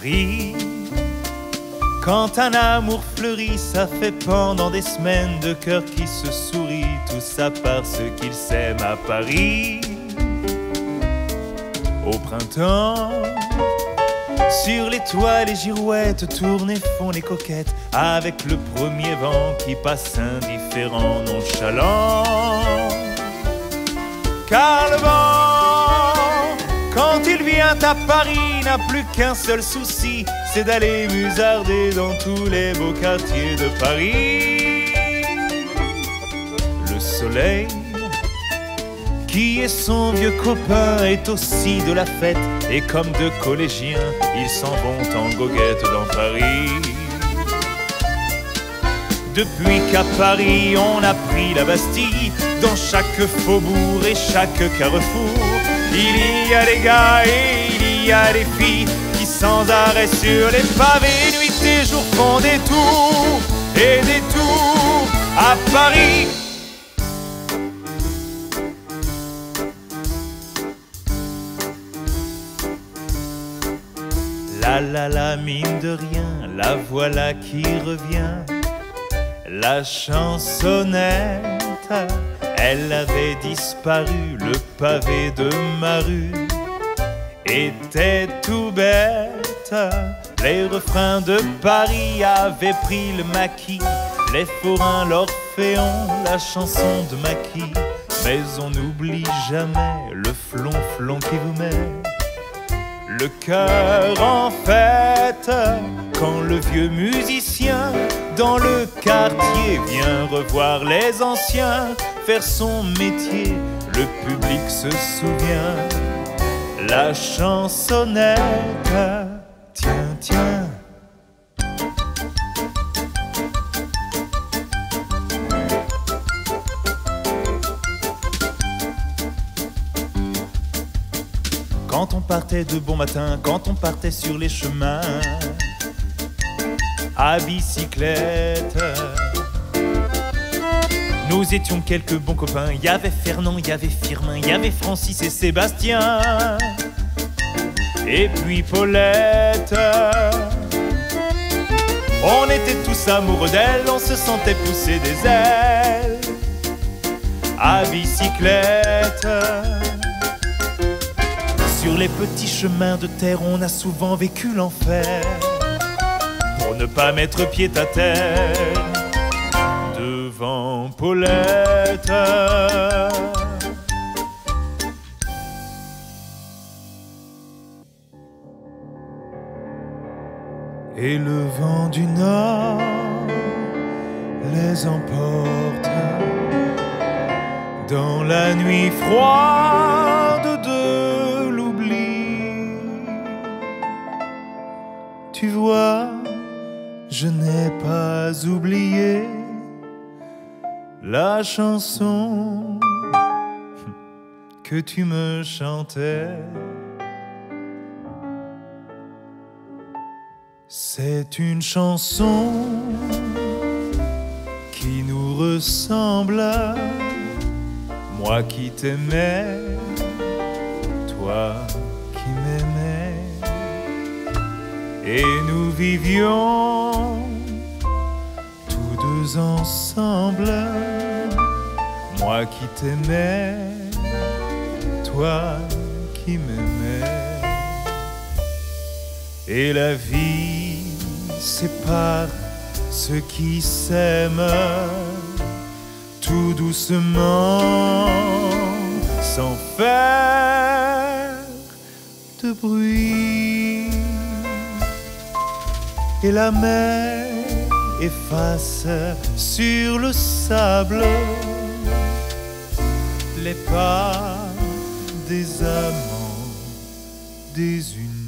Paris. Quand un amour fleurit, ça fait pendant des semaines de cœurs qui se sourient, tous à part ceux qu'ils s'aiment à Paris. Au printemps, sur les toits, les girouettes tournent et font les coquettes, avec le premier vent qui passe indifférent, nonchalant. Car le vent, quand il vient à Paris, n'a plus qu'un seul souci, c'est d'aller musarder dans tous les beaux quartiers de Paris. Le soleil, qui est son vieux copain, est aussi de la fête, et comme deux collégiens, ils s'en vont en goguette dans Paris. Depuis qu'à Paris on a pris la Bastille, dans chaque faubourg et chaque carrefour, il y a les gars et il y a les filles qui sans arrêt sur les pavés, nuit et jour, font des tours et des tours à Paris. La la la, mine de rien, la voilà qui revient, la chansonnette. Elle avait disparu, le pavé de ma rue était tout bête. Les refrains de Paris avaient pris le maquis, les forains, l'Orphéon, la chanson de Maquis. Mais on n'oublie jamais le flonflon qui vous met le cœur en fête, quand le vieux musicien dans le quartier vient revoir les anciens faire son métier, le public se souvient, la chansonnette, tiens, tiens. Quand on partait de bon matin, quand on partait sur les chemins à bicyclette, nous étions quelques bons copains. Il y avait Fernand, il y avait Firmin, il y avait Francis et Sébastien, et puis Paulette. On était tous amoureux d'elle, on se sentait pousser des ailes à bicyclette. Sur les petits chemins de terre, on a souvent vécu l'enfer, ne pas mettre pied à terre devant Paulette. Et le vent du nord les emporte dans la nuit froide de l'oubli. Tu vois, je n'ai pas oublié la chanson que tu me chantais. C'est une chanson qui nous ressemble, moi qui t'aimais, toi qui m'aimais, et nous vivions ensemble, moi qui t'aimais, toi qui m'aimais. Et la vie sépare ceux qui s'aiment tout doucement, sans faire de bruit. Et la mer efface sur le sable les pas des amants désunis.